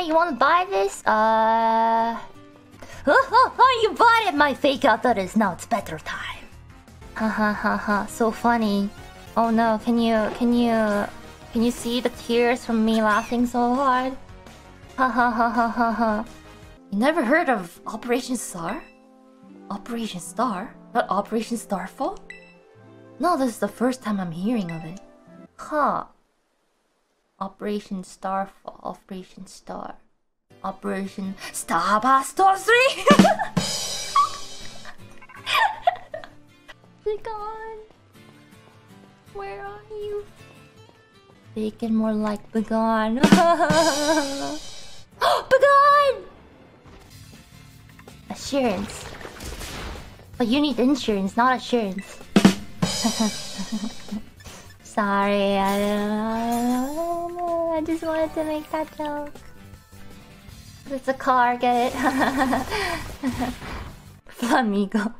Hey, you wanna buy this? You bought it, my fake authorities. Now it's better time. Ha ha ha ha, so funny. Oh no, can you see the tears from me laughing so hard? Ha ha ha ha ha ha. You never heard of Operation Star? Operation Star? Not Operation Starfall? No, this is the first time I'm hearing of it. Huh. Operation Starfall, Operation Star. Operation Starbuster 3! They're gone. Where are you? They get more like begone. Begone! Assurance. But you need insurance, not assurance. Sorry, I don't know. I just wanted to make that joke. It's a car, get it? Flamigo.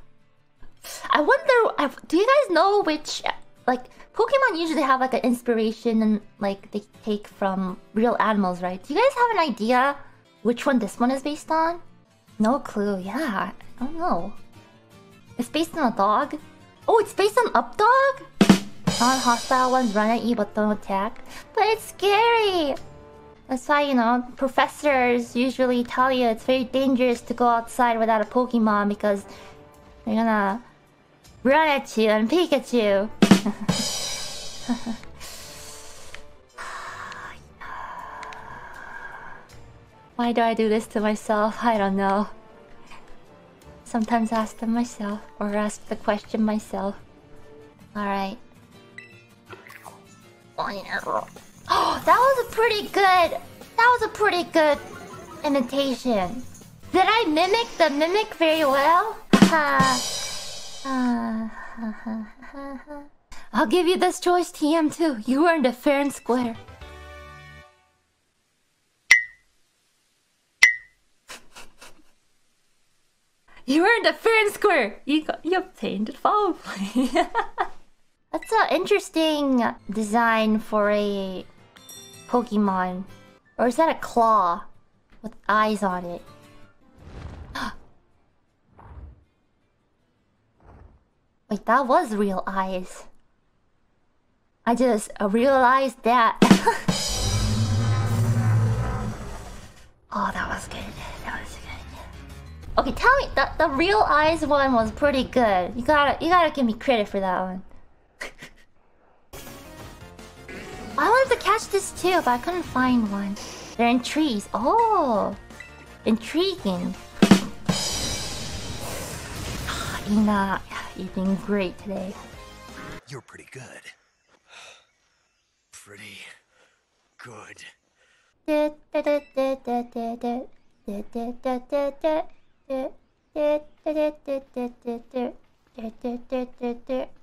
I wonder, do you guys know which, like, Pokemon usually have like an inspiration and like they take from real animals, right? Do you guys have an idea which one this one is based on? No clue, yeah. I don't know. It's based on a dog? Oh, it's based on Updog? Non-hostile ones run at you but don't attack. But it's scary! That's why, you know, professors usually tell you it's very dangerous to go outside without a Pokemon because they're gonna run at you and peek at you. Why do I do this to myself? I don't know. Sometimes ask them myself or ask the question myself. Alright. Oh, that was a pretty good imitation. Did I mimic the mimic very well? I'll give you this choice, TM, too. You earned it fair and square. You earned it fair and square. You obtained it foul play. That's an interesting design for a Pokemon. Or is that a claw with eyes on it? Wait, that was real eyes. I just realized that. Oh, that was good. That was good. Okay, tell me that the real eyes one was pretty good. You gotta give me credit for that one. I wanted to catch this too, but I couldn't find one. They're in trees. Oh! Intriguing. Ina, you're doing great today. You're pretty good. Pretty good.